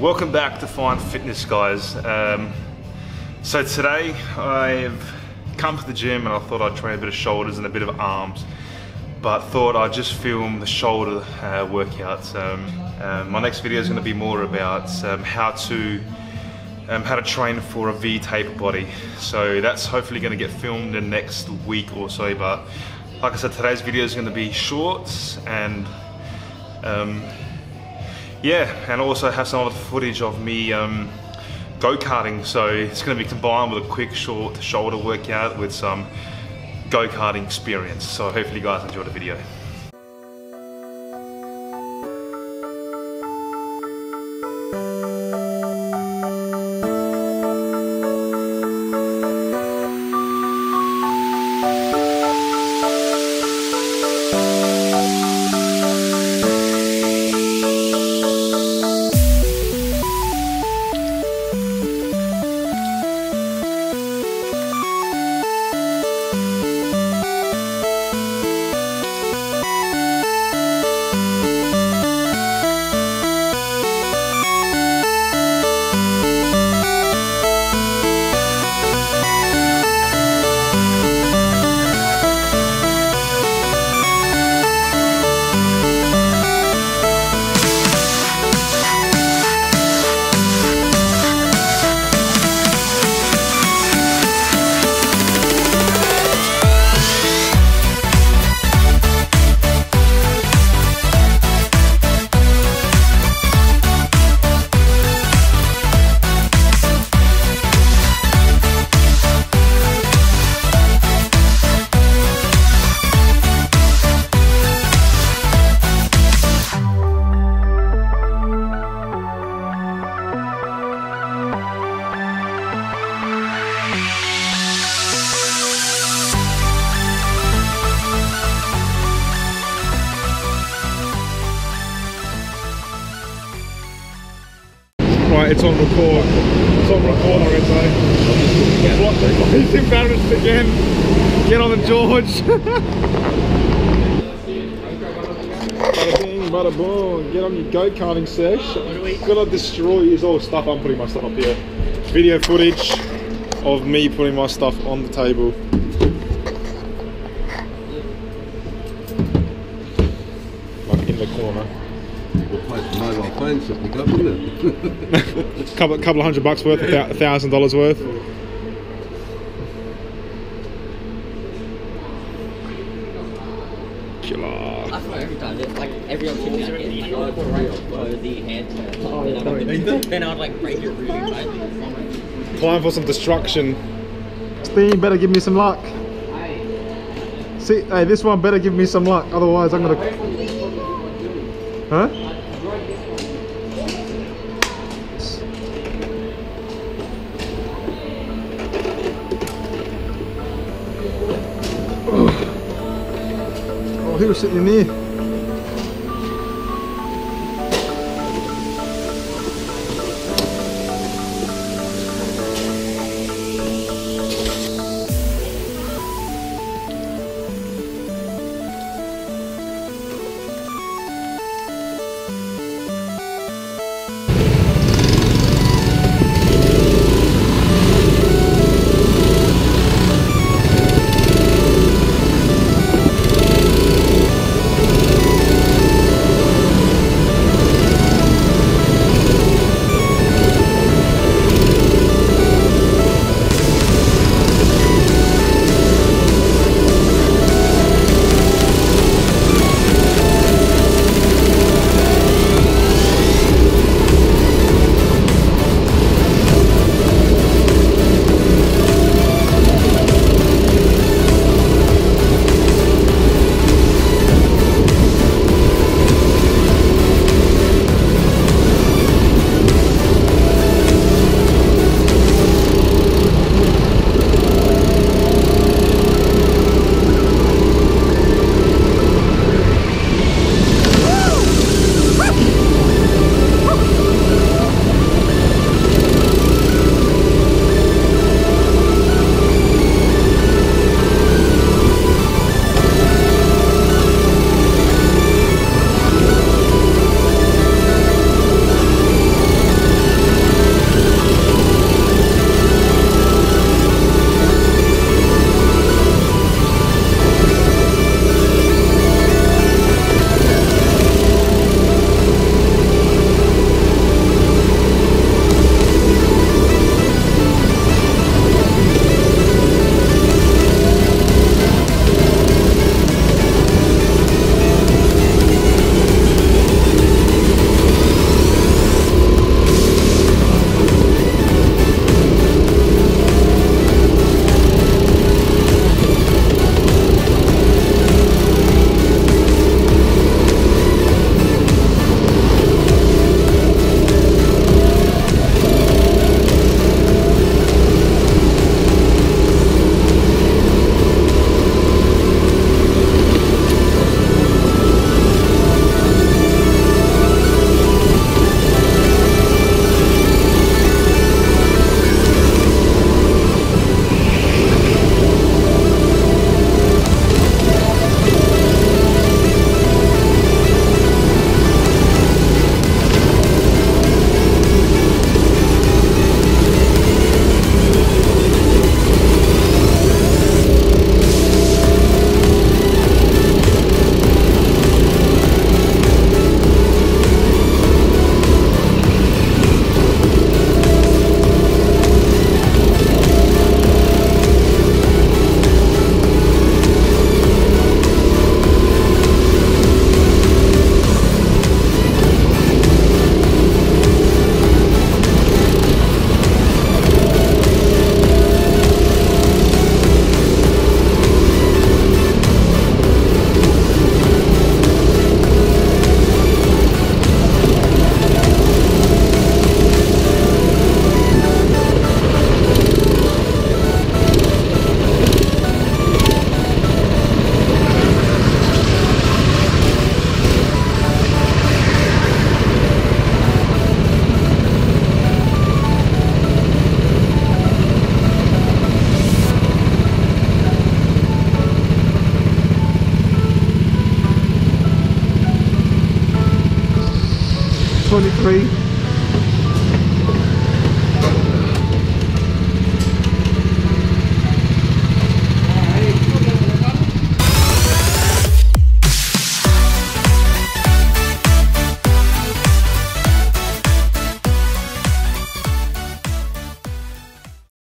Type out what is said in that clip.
Welcome back to FineFitness, guys. So today I've come to the gym and I thought I'd train a bit of shoulders and a bit of arms, but thought I'd just film the shoulder workouts. My next video is going to be more about how to train for a V-taper body. So that's hopefully going to get filmed in the next week or so. But like I said, today's video is going to be shorts and and also have some other footage of me go-karting, so it's going to be combined with a quick short shoulder workout with some go-karting experience. So hopefully you guys enjoy the video. It's on record. It's on record already. Right? He's embarrassed again. Get on the George. Bada bing, bada boom. Get on your go-karting sesh. I'm gonna destroy you. It's all stuff. I'm putting my stuff up here. Video footage of me putting my stuff on the table. Like in the corner. Mobile phones to pick up, isn't it? couple of $100 worth, $1,000 worth. Killer. I swear every time, like every opportunity I get, like, I the hand then I would like break your room. Time for some destruction. Steve, better give me some luck. See, hey, this one better give me some luck, otherwise I'm gonna. Huh? He was sitting in there. three.